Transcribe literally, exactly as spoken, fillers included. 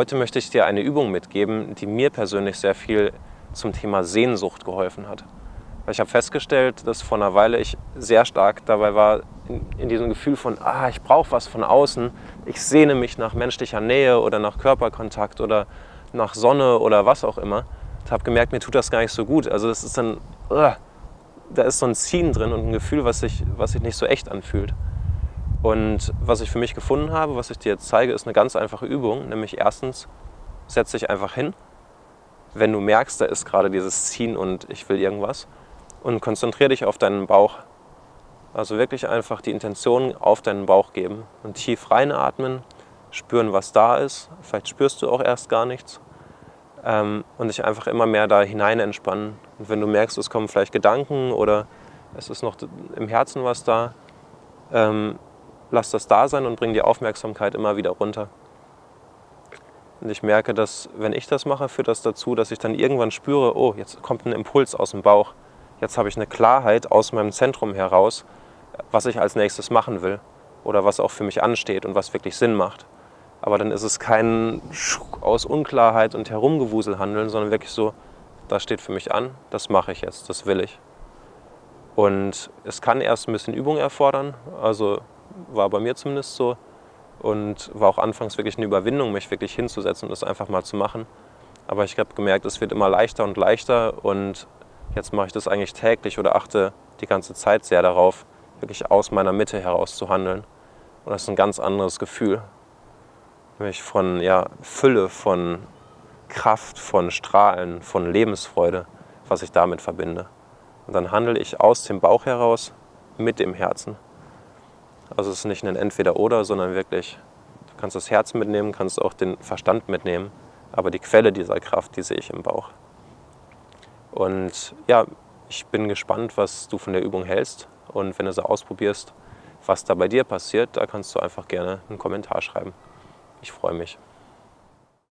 Heute möchte ich dir eine Übung mitgeben, die mir persönlich sehr viel zum Thema Sehnsucht geholfen hat. Weil ich habe festgestellt, dass vor einer Weile ich sehr stark dabei war, in, in diesem Gefühl von, ah, ich brauche was von außen, ich sehne mich nach menschlicher Nähe oder nach Körperkontakt oder nach Sonne oder was auch immer. Ich habe gemerkt, mir tut das gar nicht so gut. Also das ist dann, uh, da ist so ein Ziehen drin und ein Gefühl, was sich, was sich nicht so echt anfühlt. Und was ich für mich gefunden habe, was ich dir jetzt zeige, ist eine ganz einfache Übung. Nämlich erstens, setz dich einfach hin, wenn du merkst, da ist gerade dieses Ziehen und ich will irgendwas. Und konzentriere dich auf deinen Bauch. Also wirklich einfach die Intention auf deinen Bauch geben. Und tief reinatmen, spüren, was da ist. Vielleicht spürst du auch erst gar nichts. Und dich einfach immer mehr da hinein entspannen. Und wenn du merkst, es kommen vielleicht Gedanken oder es ist noch im Herzen was da, lass das da sein und bring die Aufmerksamkeit immer wieder runter. Und ich merke, dass, wenn ich das mache, führt das dazu, dass ich dann irgendwann spüre, oh, jetzt kommt ein Impuls aus dem Bauch. Jetzt habe ich eine Klarheit aus meinem Zentrum heraus, was ich als nächstes machen will oder was auch für mich ansteht und was wirklich Sinn macht. Aber dann ist es kein aus Unklarheit und Herumgewusel handeln, sondern wirklich so, das steht für mich an, das mache ich jetzt, das will ich. Und es kann erst ein bisschen Übung erfordern, also war bei mir zumindest so, und war auch anfangs wirklich eine Überwindung, mich wirklich hinzusetzen und das einfach mal zu machen. Aber ich habe gemerkt, es wird immer leichter und leichter und jetzt mache ich das eigentlich täglich oder achte die ganze Zeit sehr darauf, wirklich aus meiner Mitte heraus zu handeln. Und das ist ein ganz anderes Gefühl, nämlich von ja, Fülle, von Kraft, von Strahlen, von Lebensfreude, was ich damit verbinde. Und dann handle ich aus dem Bauch heraus mit dem Herzen. Also es ist nicht ein Entweder-Oder, sondern wirklich, du kannst das Herz mitnehmen, kannst auch den Verstand mitnehmen, aber die Quelle dieser Kraft, die sehe ich im Bauch. Und ja, ich bin gespannt, was du von der Übung hältst und wenn du sie ausprobierst, was da bei dir passiert, da kannst du einfach gerne einen Kommentar schreiben. Ich freue mich.